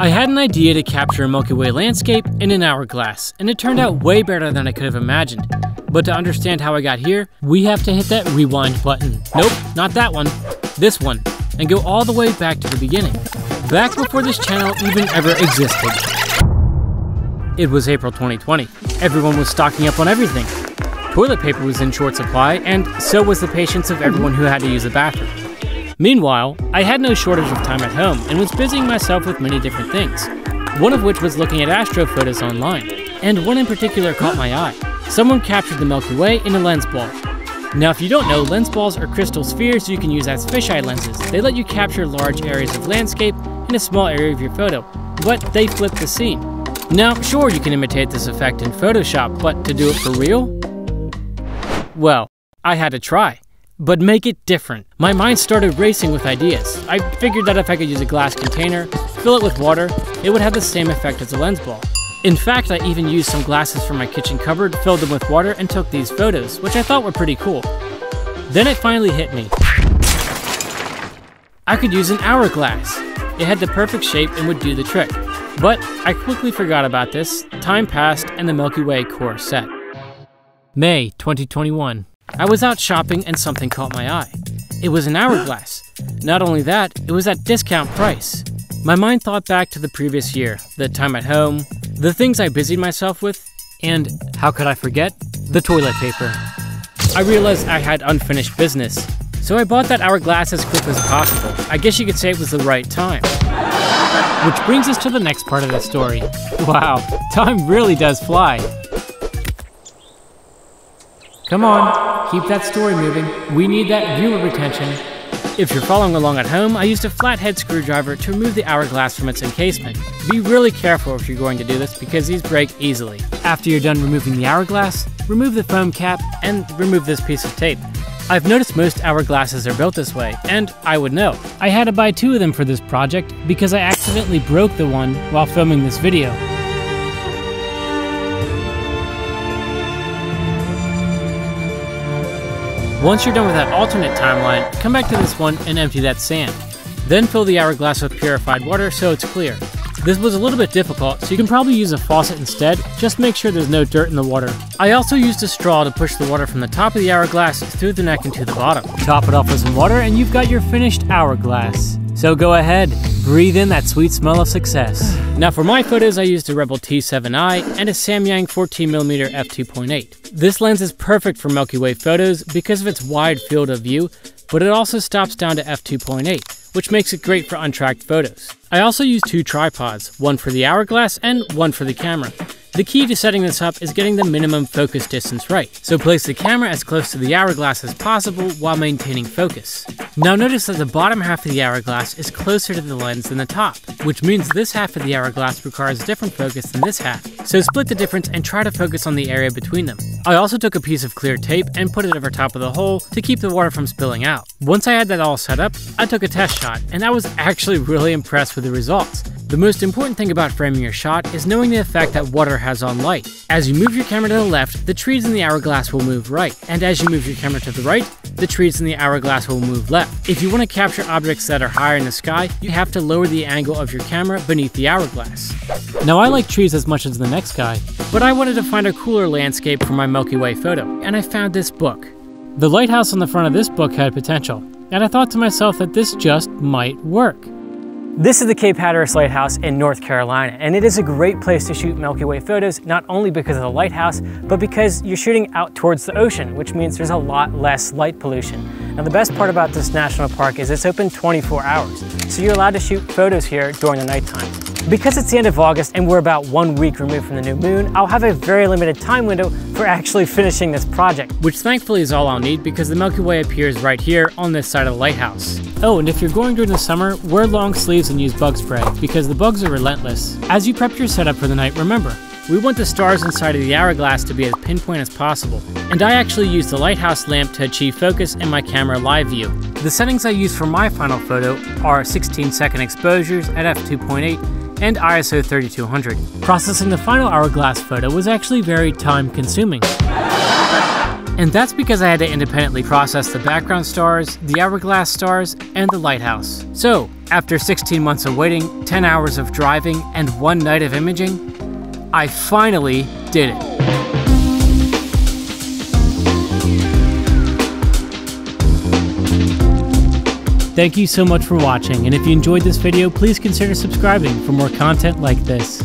I had an idea to capture a Milky Way landscape in an hourglass, and it turned out way better than I could have imagined. But to understand how I got here, we have to hit that rewind button. Nope, not that one, this one, and go all the way back to the beginning. Back before this channel even ever existed. It was April 2020. Everyone was stocking up on everything. Toilet paper was in short supply, and so was the patience of everyone who had to use the bathroom. Meanwhile, I had no shortage of time at home and was busying myself with many different things, one of which was looking at astro photos online, and one in particular caught my eye. Someone captured the Milky Way in a lens ball. Now if you don't know, lens balls are crystal spheres you can use as fisheye lenses. They let you capture large areas of landscape in a small area of your photo, but they flip the scene. Now sure, you can imitate this effect in Photoshop, but to do it for real? Well, I had to try, but make it different. My mind started racing with ideas. I figured that if I could use a glass container, fill it with water, it would have the same effect as a lens ball. In fact, I even used some glasses from my kitchen cupboard, filled them with water, and took these photos, which I thought were pretty cool. Then it finally hit me. I could use an hourglass. It had the perfect shape and would do the trick. But I quickly forgot about this. Time passed and the Milky Way core set. May 2021. I was out shopping and something caught my eye. It was an hourglass. Not only that, it was at discount price. My mind thought back to the previous year, the time at home, the things I busied myself with, and how could I forget? The toilet paper. I realized I had unfinished business, so I bought that hourglass as quick as possible. I guess you could say it was the right time. Which brings us to the next part of the story. Wow, time really does fly. Come on, keep that story moving. We need that viewer retention. If you're following along at home, I used a flathead screwdriver to remove the hourglass from its encasement. Be really careful if you're going to do this because these break easily. After you're done removing the hourglass, remove the foam cap and remove this piece of tape. I've noticed most hourglasses are built this way, and I would know. I had to buy two of them for this project because I accidentally broke the one while filming this video. Once you're done with that alternate timeline, come back to this one and empty that sand. Then fill the hourglass with purified water so it's clear. This was a little bit difficult, so you can probably use a faucet instead. Just make sure there's no dirt in the water. I also used a straw to push the water from the top of the hourglass through the neck and to the bottom. Top it off with some water and you've got your finished hourglass. So go ahead, breathe in that sweet smell of success. Now for my photos, I used a Rebel T7i and a Samyang 14mm f/2.8. This lens is perfect for Milky Way photos because of its wide field of view, but it also stops down to f/2.8, which makes it great for untracked photos. I also used two tripods, one for the hourglass and one for the camera. The key to setting this up is getting the minimum focus distance right, so place the camera as close to the hourglass as possible while maintaining focus. Now notice that the bottom half of the hourglass is closer to the lens than the top, which means this half of the hourglass requires a different focus than this half, so split the difference and try to focus on the area between them. I also took a piece of clear tape and put it over top of the hole to keep the water from spilling out. Once I had that all set up, I took a test shot, and I was actually really impressed with the results. The most important thing about framing your shot is knowing the effect that water has on light. As you move your camera to the left, the trees in the hourglass will move right, and as you move your camera to the right, the trees in the hourglass will move left. If you want to capture objects that are higher in the sky, you have to lower the angle of your camera beneath the hourglass. Now I like trees as much as the next guy, but I wanted to find a cooler landscape for my Milky Way photo, and I found this book. The lighthouse on the front of this book had potential, and I thought to myself that this just might work. This is the Cape Hatteras Lighthouse in North Carolina, and it is a great place to shoot Milky Way photos, not only because of the lighthouse, but because you're shooting out towards the ocean, which means there's a lot less light pollution. Now the best part about this national park is it's open 24 hours, so you're allowed to shoot photos here during the nighttime. Because it's the end of August and we're about 1 week removed from the new moon, I'll have a very limited time window for actually finishing this project. Which thankfully is all I'll need because the Milky Way appears right here on this side of the lighthouse. Oh, and if you're going during the summer, wear long sleeves and use bug spray because the bugs are relentless. As you prep your setup for the night, remember, we want the stars inside of the hourglass to be as pinpoint as possible. And I actually used the lighthouse lamp to achieve focus in my camera live view. The settings I used for my final photo are 16-second exposures at f/2.8 and ISO 3200. Processing the final hourglass photo was actually very time consuming. And that's because I had to independently process the background stars, the hourglass stars, and the lighthouse. So, after 16 months of waiting, 10 hours of driving, and one night of imaging, I finally did it. Thank you so much for watching, and if you enjoyed this video, please consider subscribing for more content like this.